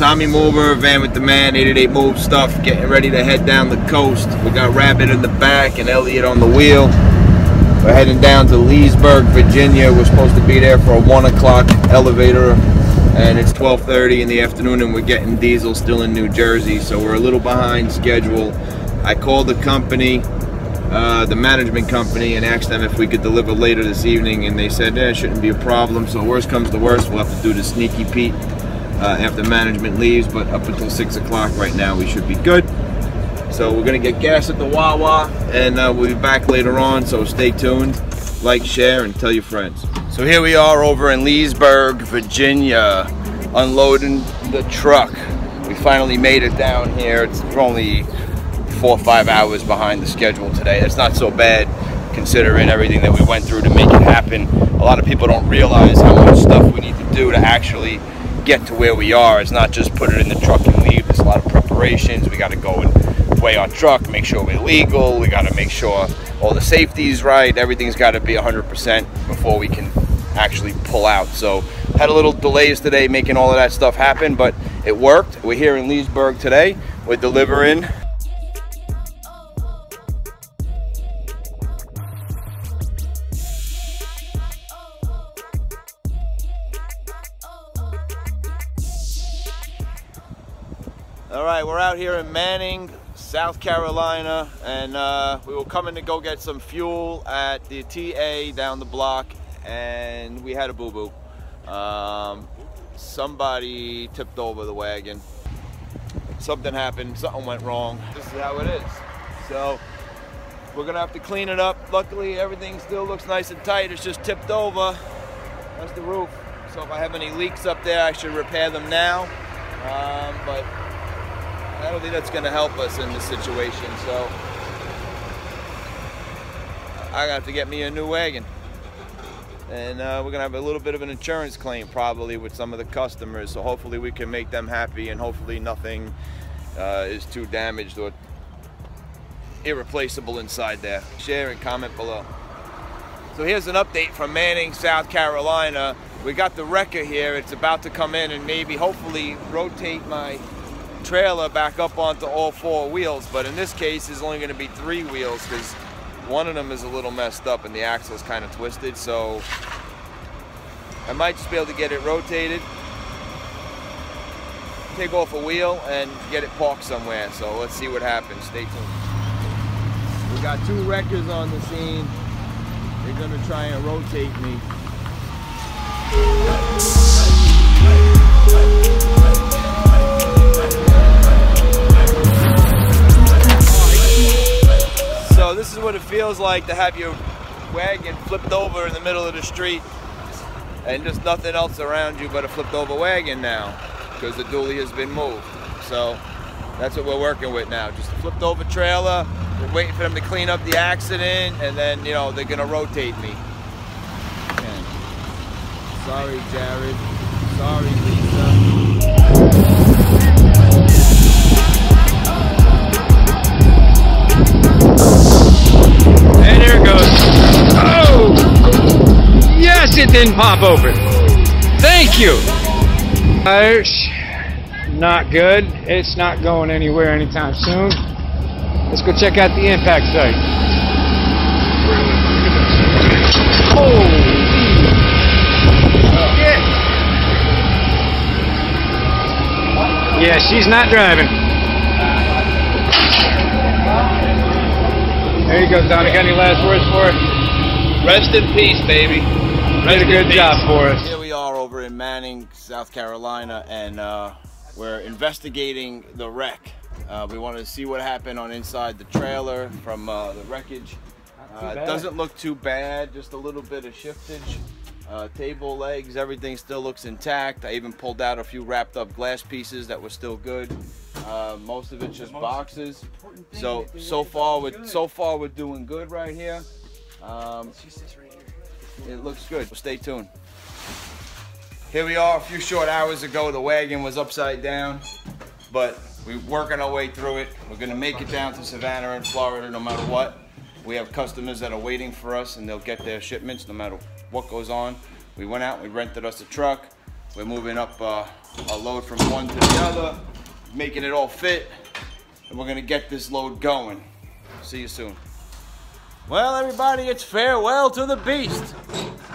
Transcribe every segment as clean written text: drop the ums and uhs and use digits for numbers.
Tommy Mover, Van with the Man, 888 Move Stuff, getting ready to head down the coast. We got Rabbit in the back and Elliot on the wheel. We're heading down to Leesburg, Virginia. We're supposed to be there for a 1 o'clock elevator, and it's 12:30 in the afternoon, and we're getting diesel still in New Jersey, so we're a little behind schedule. I called the company, the management company, and asked them if we could deliver later this evening, and they said, eh, it shouldn't be a problem. So worst comes to worst, we'll have to do the sneaky Pete after management leaves, but up until 6 o'clock right now we should be good. So we're gonna get gas at the Wawa, and we'll be back later on, so stay tuned. Like, share, and tell your friends. So here we are over in Leesburg, Virginia, unloading the truck. We finally made it down here. It's only 4 or 5 hours behind the schedule today. It's not so bad considering everything that we went through to make it happen. A lot of people don't realize how much stuff we need to do to actually get to where we are. It's not just put it in the truck and leave. There's a lot of preparations. We gotta go and weigh our truck, make sure we're legal. We gotta make sure all the safety's right. Everything's gotta be 100% before we can actually pull out. So had a little delays today making all of that stuff happen, but it worked. We're here in Leesburg today. We're delivering. All right, we're out here in Manning, South Carolina, and we were coming to go get some fuel at the TA down the block, and we had a boo-boo. Somebody tipped over the wagon. Something happened, something went wrong. This is how it is. So we're gonna have to clean it up. Luckily, everything still looks nice and tight. It's just tipped over. That's the roof. So if I have any leaks up there, I should repair them now. But I don't think that's going to help us in this situation, so I got to get me a new wagon, and we're gonna have a little bit of an insurance claim probably with some of the customers, so hopefully we can make them happy, and hopefully nothing is too damaged or irreplaceable inside there. Share and comment below. So here's an update from Manning, South Carolina. We got the wrecker here. It's about to come in and maybe hopefully rotate my trailer back up onto all four wheels, but in this case there's only going to be 3 wheels because one of them is a little messed up and the axle is kind of twisted, so I might just be able to get it rotated, take off a wheel, and get it parked somewhere. So let's see what happens. Stay tuned. We got 2 wreckers on the scene. They're going to try and rotate me. So this is what it feels like to have your wagon flipped over in the middle of the street, and just nothing else around you but a flipped over wagon now, because the dually has been moved. So that's what we're working with now, just a flipped over trailer. We're waiting for them to clean up the accident, and then, you know, they're gonna rotate me. Okay. Sorry, Jared. Sorry, Lisa. And here it goes. Oh! Yes, it didn't pop open. Thank you. It's not good. It's not going anywhere anytime soon. Let's go check out the impact site. Holy shit. Yeah, she's not driving. There you go, Don. Any last words for us? Rest in peace, baby. Did a good job for us. Here we are over in Manning, South Carolina, and we're investigating the wreck. We wanted to see what happened on inside the trailer from the wreckage. It doesn't look too bad, just a little bit of shiftage. Table legs, everything still looks intact. I even pulled out a few wrapped up glass pieces that were still good. Most of it's just boxes. So far we're doing good right here. It looks good. Stay tuned. Here we are. A few short hours ago, the wagon was upside down, but we're working our way through it. We're gonna make it down to Savannah in Florida no matter what. We have customers that are waiting for us, and they'll get their shipments no matter what goes on. We went out, we rented us a truck. We're moving up a load from one to the other, making it all fit, and we're gonna get this load going. See you soon. Well, everybody, it's farewell to the beast.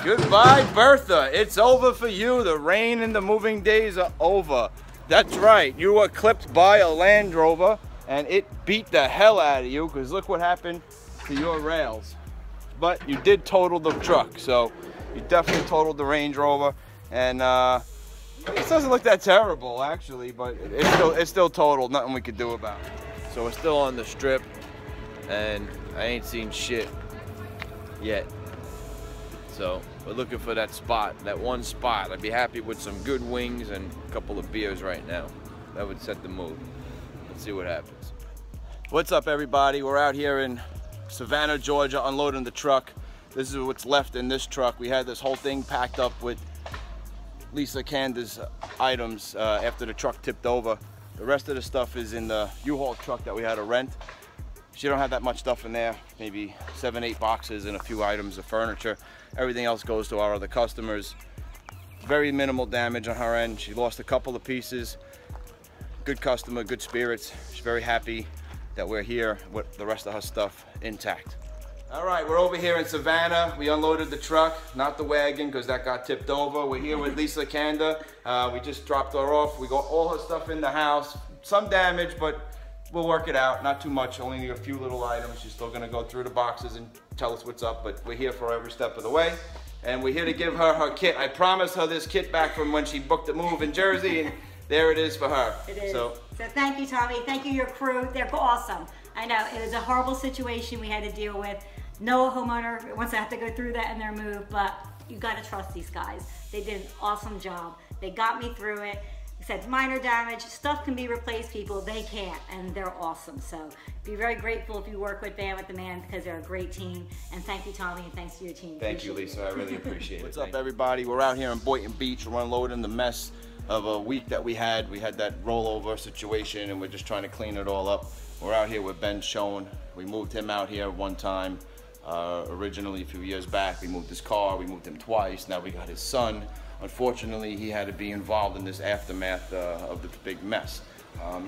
Goodbye, Bertha. It's over for you. The rain and the moving days are over. That's right, you were clipped by a Land Rover and it beat the hell out of you because look what happened to your rails. But you did total the truck, so you definitely totaled the Range Rover, and it doesn't look that terrible actually, but it's still totaled, nothing we could do about it. So we're still on the strip and I ain't seen shit yet. So we're looking for that spot, that one spot. I'd be happy with some good wings and a couple of beers right now. That would set the mood. Let's see what happens. What's up, everybody? We're out here in Savannah, Georgia, unloading the truck. This is what's left in this truck. We had this whole thing packed up with Lisa Kander's items after the truck tipped over. The rest of the stuff is in the U-Haul truck that we had to rent. She don't have that much stuff in there, maybe 7, 8 boxes and a few items of furniture. Everything else goes to our other customers. Very minimal damage on her end. She lost a couple of pieces. Good customer, good spirits. She's very happy that we're here with the rest of her stuff intact. All right, we're over here in Savannah. We unloaded the truck, not the wagon, because that got tipped over. We're here with Lisa Kander. We just dropped her off. We got all her stuff in the house. Some damage, but we'll work it out, not too much, only need a few little items. She's still gonna go through the boxes and tell us what's up, but we're here for every step of the way. And we're here to give her her kit. I promised her this kit back from when she booked the move in Jersey, and there it is for her. It is. So thank you, Tommy. Thank you, your crew. They're awesome. I know, it was a horrible situation we had to deal with. No homeowner wants to have to go through that in their move, but you gotta trust these guys. They did an awesome job. They got me through it. Said minor damage, stuff can be replaced, people, they can't, and they're awesome. So be very grateful if you work with Van with the Man, because they're a great team. And thank you, Tommy, and thanks to your team. Thank you, Lisa, I really appreciate it. What's up, everybody? We're out here in Boynton Beach. We're unloading the mess of a week that we had. We had that rollover situation, and we're just trying to clean it all up. We're out here with Ben Shone. We moved him out here one time, originally a few years back. We moved his car, we moved him twice, now we got his son. Unfortunately, he had to be involved in this aftermath of the big mess.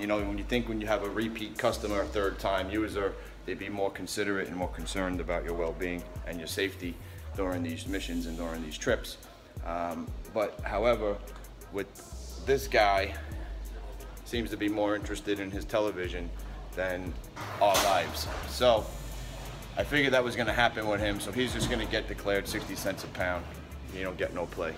You know, when you have a repeat customer, a third-time user, they'd be more considerate and more concerned about your well-being and your safety during these missions and during these trips. But however, with this guy, seems to be more interested in his television than our lives. So I figured that was going to happen with him, so he's just going to get declared 60 cents a pound. You don't get no play.